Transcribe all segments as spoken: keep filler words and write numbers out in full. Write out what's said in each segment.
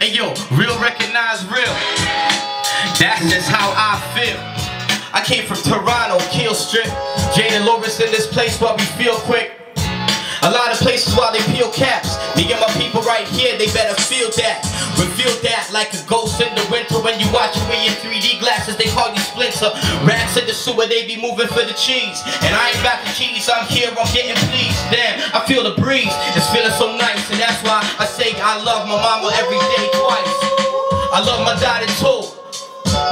And yo, real recognize real. That's just how I feel. I came from Toronto, Kiel Strip. Jaden Lawrence in this place while we feel quick. A lot of places while they peel caps. Me and my people right here, they better feel that. Reveal that like a ghost in the winter. When you watch it with your three D glasses, they call you Splinter. Rats in the sewer, they be moving for the cheese. And I ain't about the cheese, I'm here, I'm getting pleased. Damn, I feel the breeze, it's feeling so nice. And that's why I say I love my mama every day twice. I love my daughter too.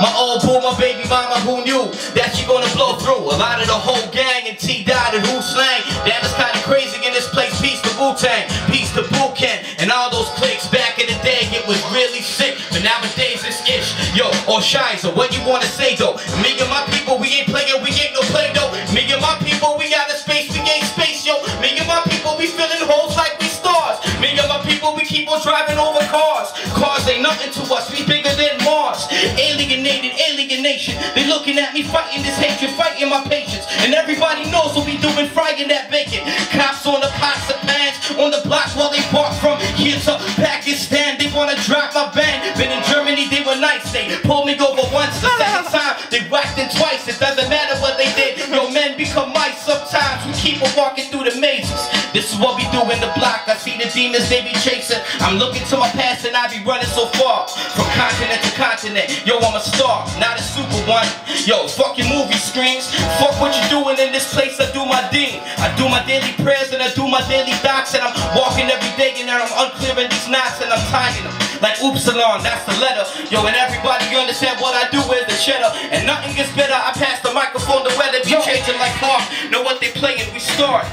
My old boo, my baby mama, who knew that she gonna blow through a lot of the whole gang and T-Dot and Wu-Tang. That is kinda crazy in this place. Peace to Wu-Tang, peace to Wu-Tang, and all those clicks. Back in the day it was really sick, but nowadays it's ish. Yo, or Shiza, what you wanna say though? Me and my people, we ain't playing, we ain't no play though. Me and my people, we out of space, we ain't space, yo. Me and my people, we filling holes like we stars. Me and my people, we keep on driving over cars. Cars ain't nothing to us, we bigger than Mars. Alienated, alienation. They looking at me, fighting this hatred, fighting my patience. And everybody knows what we doing, frying that bacon. Cops on the pots of pans, on the blocks while they walk from here to Pakistan. They wanna drop my band. Been in Germany, they were nice. They pulled me over once, the second time they whacked it twice. It doesn't matter what they did. Yo, men become mice. Sometimes we keep on walking through the mazes. This is what we do in the block. I see the demons they be chasing. I'm looking to my past and I be running so far from continent to continent. Yo, I'm a star, not a super one. Yo, fuck your movie screens. Fuck what you doing in this place. I do my deen. I do my daily prayers and I do my daily docs. And I'm walking every day and I'm unclearing these knots and I'm tying them like Upsilon, that's the letter. Yo, and everybody understand what I do is the cheddar. And nothing gets better. I pass the microphone, the weather be changing like Mark. Know what they playing, we start.